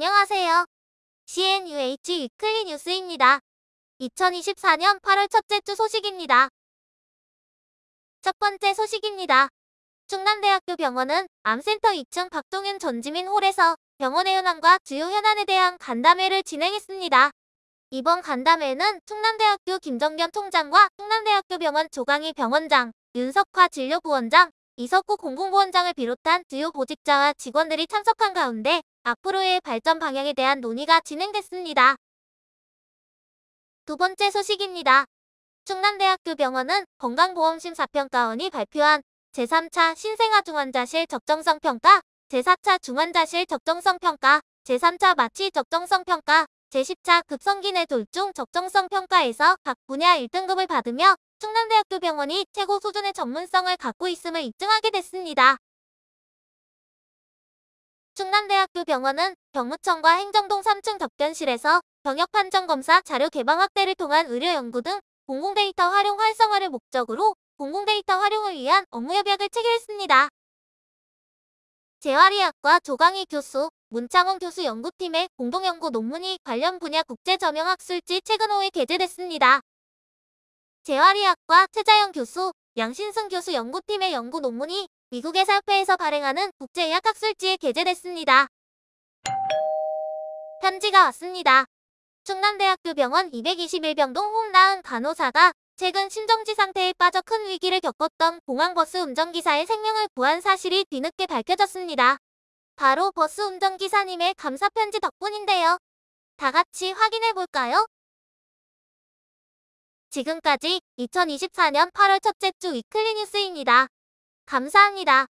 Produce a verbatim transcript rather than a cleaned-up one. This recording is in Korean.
안녕하세요. 씨엔유에이치 위클리 뉴스입니다. 이천이십사 년 팔월 첫째 주 소식입니다. 첫 번째 소식입니다. 충남대학교 병원은 암센터 이 층 박동윤 전지민 홀에서 병원의 현황과 주요 현안에 대한 간담회를 진행했습니다. 이번 간담회는 충남대학교 김정겸 총장과 충남대학교 병원 조강희 병원장, 윤석화 진료부원장, 이석구 공공부원장을 비롯한 주요 보직자와 직원들이 참석한 가운데 앞으로의 발전 방향에 대한 논의가 진행됐습니다. 두 번째 소식입니다. 충남대학교 병원은 건강보험심사평가원이 발표한 제삼 차 신생아중환자실 적정성평가, 제사 차 중환자실 적정성평가, 제삼 차 마취 적정성평가, 제십 차 급성기내 돌중 적정성평가에서 각 분야 일 등급을 받으며 충남대학교 병원이 최고 수준의 전문성을 갖고 있음을 입증하게 됐습니다. 충남대학교 병원은 병무청과 행정동 삼 층 접견실에서 병역판정검사 자료 개방 확대를 통한 의료연구 등 공공데이터 활용 활성화를 목적으로 공공데이터 활용을 위한 업무협약을 체결했습니다. 재활의학과 조강희 교수, 문창원 교수 연구팀의 공동연구 논문이 관련 분야 국제점영학술지 최근호에 게재됐습니다. 재활의학과 최자영 교수, 양신승 교수 연구팀의 연구 논문이 미국의 사페에서 발행하는 국제의학학술지에 게재됐습니다. 편지가 왔습니다. 충남대학교 병원 이백이십일 병동 홍나은 간호사가 최근 심정지 상태에 빠져 큰 위기를 겪었던 공항버스 운전기사의 생명을 구한 사실이 뒤늦게 밝혀졌습니다. 바로 버스 운전기사님의 감사편지 덕분인데요. 다 같이 확인해볼까요? 지금까지 이천이십사 년 팔월 첫째 주 위클리 뉴스입니다. 감사합니다.